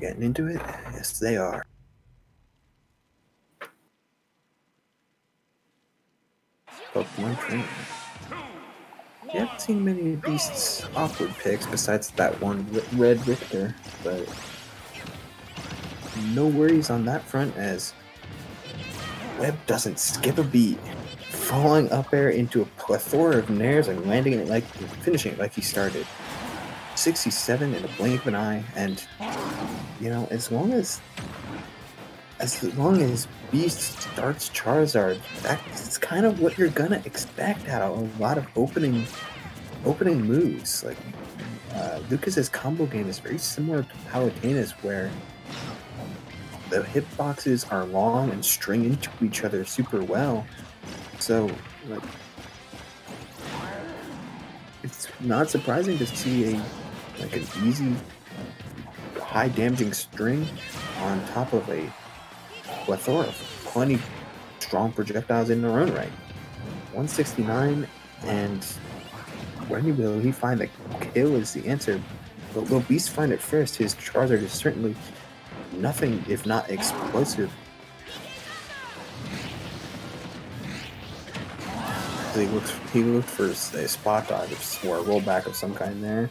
They're getting into it? Yes, they are. Pokemon Trainer. You haven't seen many of Beast's awkward picks besides that one Red Richter, but no worries on that front as Webb doesn't skip a beat, falling up air into a plethora of nairs and landing it like finishing it like he started. 67 in a blink of an eye, and you know, as long as Beast starts Charizard, that's kind of what you're gonna expect out of a lot of opening moves. Like Lucas's combo game is very similar to Palutena's, where the hitboxes are long and string into each other super well. So like, it's not surprising to see an easy, high damaging string on top of a plethora of plenty strong projectiles in their own right. 169, and when will he find the kill is the answer. But will Beast find it first? His Charizard is certainly nothing if not explosive. He looked for a spot dodge or a rollback of some kind there.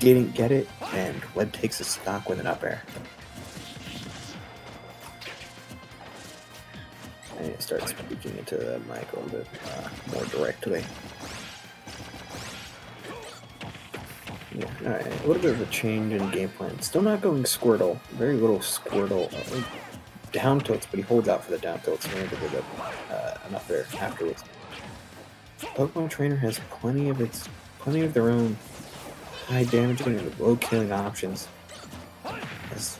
Didn't get it, and Webb takes a stock with an up air. I need to start speaking into the mic a little bit more directly. Yeah, alright, a little bit of a change in game plan. Still not going Squirtle. Very little Squirtle. Down tilts, but he holds out for the down tilts and able to get an up air afterwards. Pokemon Trainer has plenty of their own high damaging and low killing options. As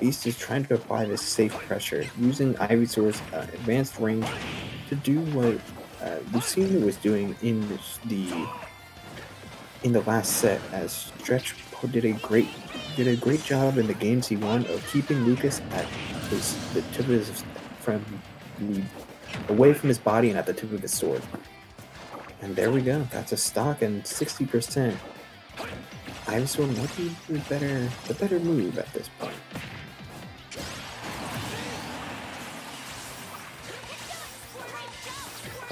Beast is trying to apply this safe pressure, using Ivysaur's advanced range to do what Lucina was doing in the last set. As Stretch did a great job in the games he won of keeping Lucas at the tip of his away from his body and at the tip of his sword. And there we go. That's a stock and 60%. Ivysaur might be the better move at this point.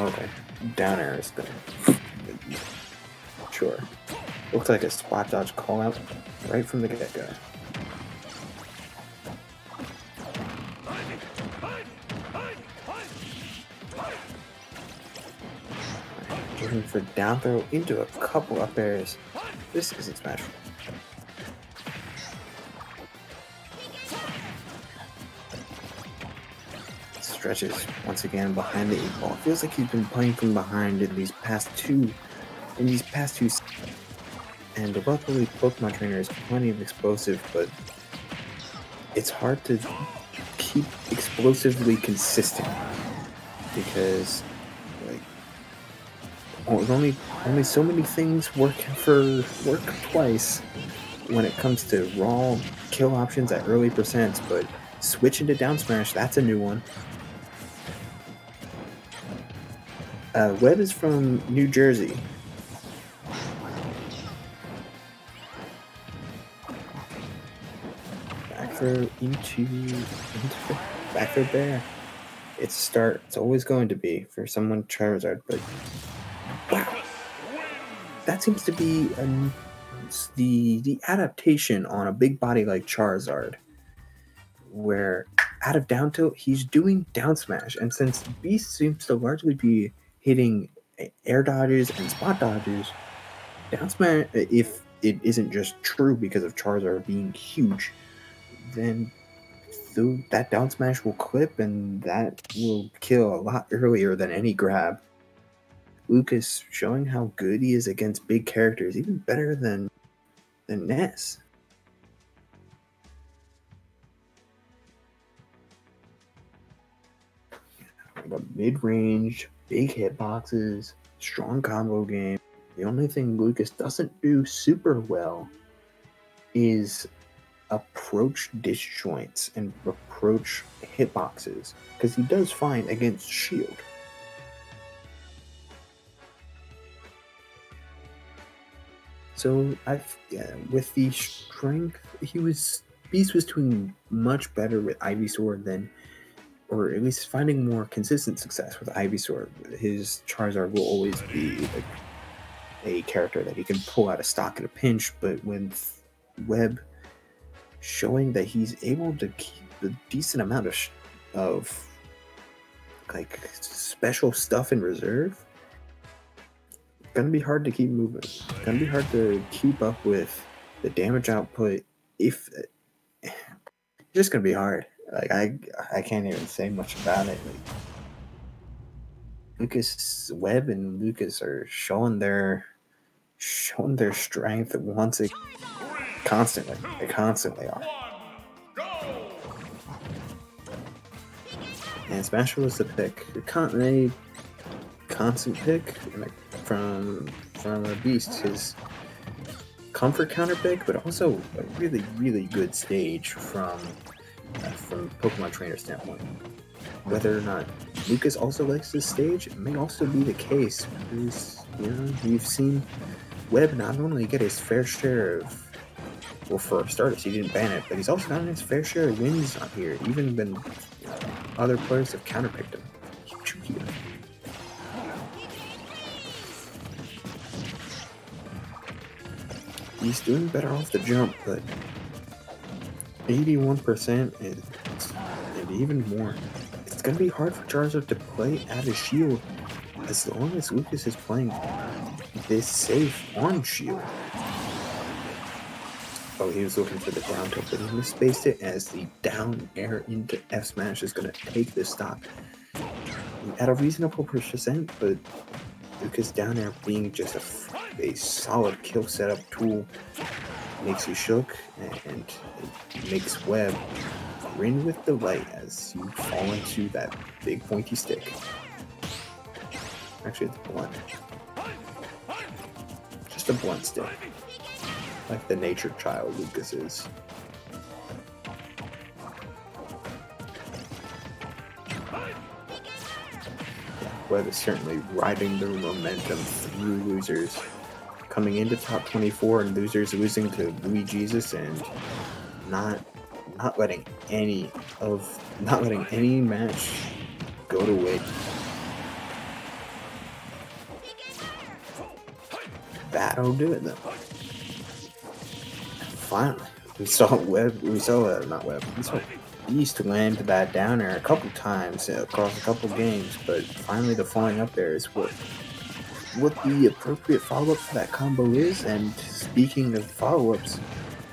Okay. Down air is good. Sure. Looks like a spot dodge call out right from the get-go. For down throw into a couple up airs. This isn't special. Stretches once again behind the 8-ball. Feels like he's been playing from behind in these past two. And luckily, Pokemon Trainer is plenty of explosive, but it's hard to keep explosively consistent because only so many things work twice when it comes to raw kill options at early percents, but switch into down smash, that's a new one. Webb is from New Jersey. Back throw into bear. It's a start. It's always going to be for someone Charizard, but wow, that seems to be the adaptation on a big body like Charizard, where out of down tilt, he's doing down smash. And since Beast seems to largely be hitting air dodges and spot dodges, down smash, if it isn't just true because of Charizard being huge, then that down smash will clip and that will kill a lot earlier than any grab. Lucas showing how good he is against big characters, even better than Ness. The mid-range, big hitboxes, strong combo game. The only thing Lucas doesn't do super well is approach disjoints and approach hitboxes, because he does fine against shield. So with the strength, Beast was doing much better with Ivysaur than, or at least finding more consistent success with Ivysaur. His Charizard will always be like a character that he can pull out of stock in a pinch, but with Webb showing that he's able to keep a decent amount of like special stuff in reserve, gonna be hard to keep moving. Gonna be hard to keep up with the damage output. If it's just gonna be hard. Like I can't even say much about it. Like, Webb and Lucas are showing their strength once it constantly. They constantly are. And Smasher was the pick. A constant pick from a Beast. His comfort counter pick, but also a really, really good stage from Pokemon Trainer standpoint. Whether or not Lucas also likes this stage, it may also be the case, because you know, we've seen Webb not only get his fair share of, well, for starters, he didn't ban it, but he's also gotten his fair share of wins on here, even when other players have counterpicked him. He's doing better off the jump, but 81% is, and even more. It's going to be hard for Charizard to play out of shield as long as Lucas is playing this safe on shield. Oh, he was looking for the ground tilt, but he misspaced it as the down air into F smash is going to take this stock at a reasonable percent, but Lucas down air being just a solid kill setup tool makes you shook, and it makes Webb grin with delight as you fall into that big pointy stick. Actually, it's blunt. Just a blunt stick. Like the nature child Lucas is. Yeah, Webb is certainly riding the momentum through losers. Coming into top 24 and losers losing to Luigisus and not letting any match go to waste. That'll do it though. Finally, we saw Beast land that down air a couple times across a couple games, but finally the flying up air is what the appropriate follow-up for that combo is. And speaking of follow-ups,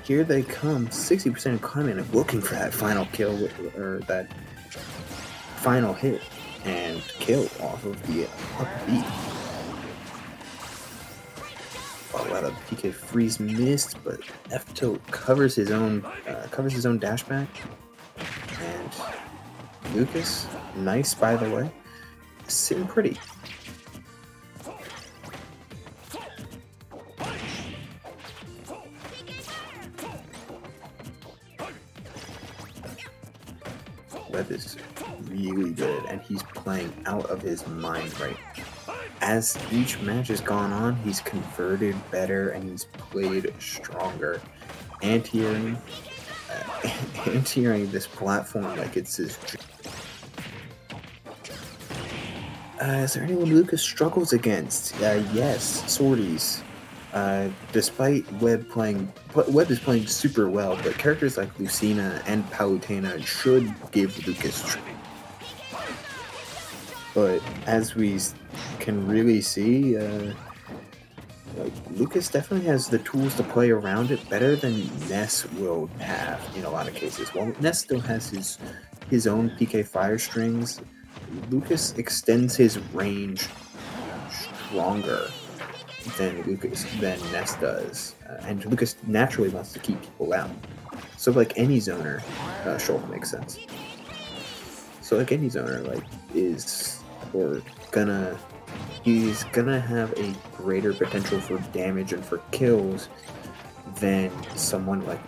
here they come, 60% climbing and looking for that final kill, or that final hit and kill off of the upbeat. A lot of PK Freeze missed, but F tilt covers his own dash back. And Lucas, nice by the way, sitting pretty. Webb is really good, and he's playing out of his mind right now. As each match has gone on, he's converted better and he's played stronger. Anti-airing this platform like it's his dream. Is there anyone Lucas struggles against? Yes, Sorties. Despite Webb is playing super well, but characters like Lucina and Palutena should give Lucas trouble. But as we can really see, like, Lucas definitely has the tools to play around it better than Ness will have in a lot of cases. While Ness still has his own PK Fire strings, Lucas extends his range stronger than Ness does, and Lucas naturally wants to keep people out. So like any zoner, Shulk makes sense. So like any zoner, like he's gonna have a greater potential for damage and for kills than someone like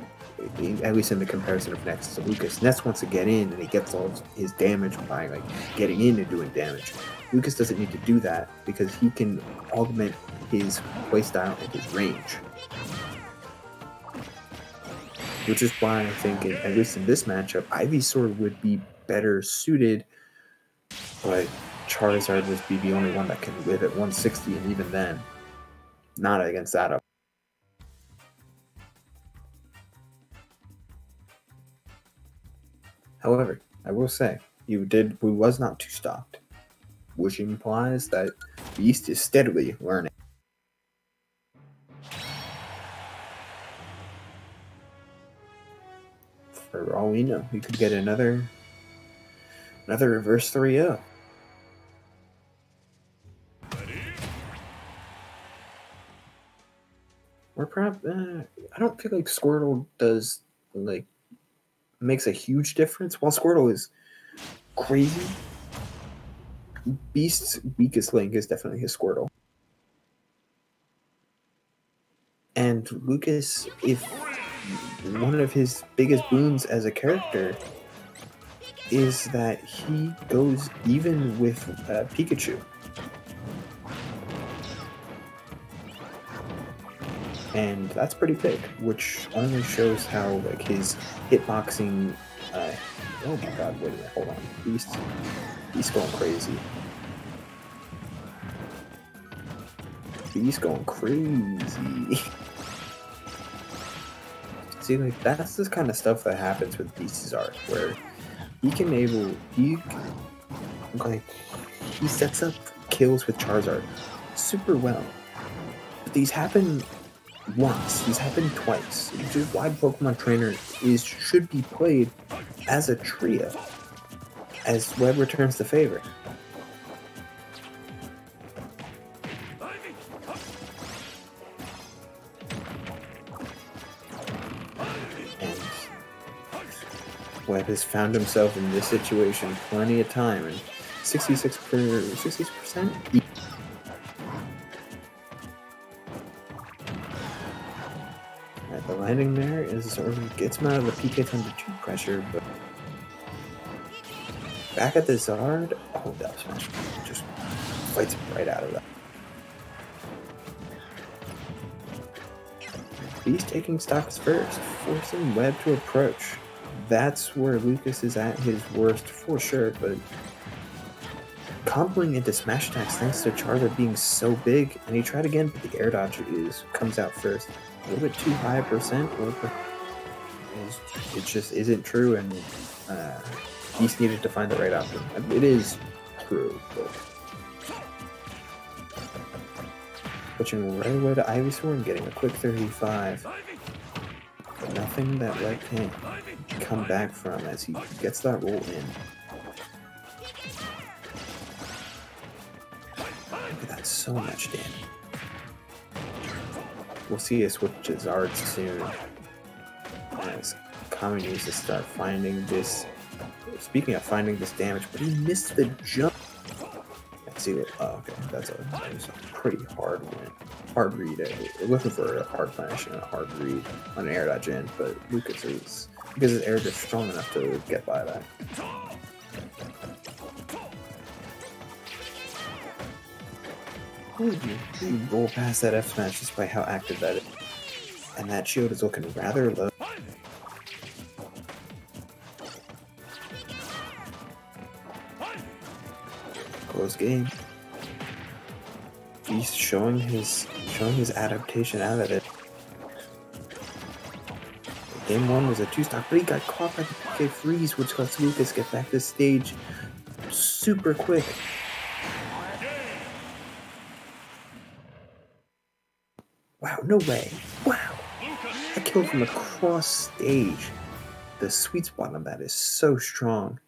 at least in the comparison of Ness. So Lucas, Ness wants to get in and he gets all his damage by like getting in and doing damage. Lucas doesn't need to do that because he can augment his playstyle and his range. Which is why I think, at least in this matchup, Ivysaur would be better suited, but Charizard would be the only one that can live at 160, and even then, not against that up. However, I will say, we was not too stopped, which implies that Beast is steadily learning. For all we know, we could get another reverse 3-0. Or perhaps I don't feel like Squirtle does makes a huge difference. While Squirtle is crazy, Beast's weakest link is definitely his Squirtle. And Lucas, if one of his biggest boons as a character is that he goes even with Pikachu. And that's pretty big, which only shows how like his hitboxing oh my god, wait a minute, hold on. Beast going crazy. Beast going crazy. See, like, that's the kind of stuff that happens with Beast's art, where he sets up kills with Charizard super well. But these happen once, these happen twice, which is why Pokemon Trainer should be played as a trio, as Webb returns the favor. Webb has found himself in this situation plenty of time, and 66% at the landing there is sort of gets him out of the PK Thunder 2 pressure, but back at the Zard, oh, that smash just fights right out of that. He's taking stocks first, forcing Webb to approach. That's where Lucas is at his worst for sure, but comboing into smash attacks thanks to Charizard being so big, and he tried again, but the air dodge comes out first. A little bit too high a percent, it just isn't true, and Beast needed to find the right option. It is true, but switching right away to Ivysaur and getting a quick 35. Nothing that Webb can't come back from as he gets that roll in. Look at that, so much damage. We'll see a switch to Zard soon as Kami needs to start finding this. Speaking of finding this damage, but he missed the jump. Let's see what. Oh, okay, that was a pretty hard win. Hard read. Looking for a hard punish and a hard read on an air dodge in, but Lucas is because his air is strong enough to get by that. Ooh, you roll past that F smash just by how active that is, and that shield is looking rather low. Close game. He's showing his adaptation out of it. Game one was a two-stock, but he got caught by the PK Freeze, which lets Lucas get back to stage super quick. Wow, no way. Wow. That kill from across stage. The sweet spot on that is so strong.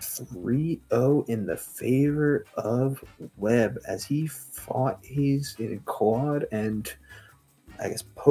3-0 in the favor of Webb as he fought his clawed and I guess poked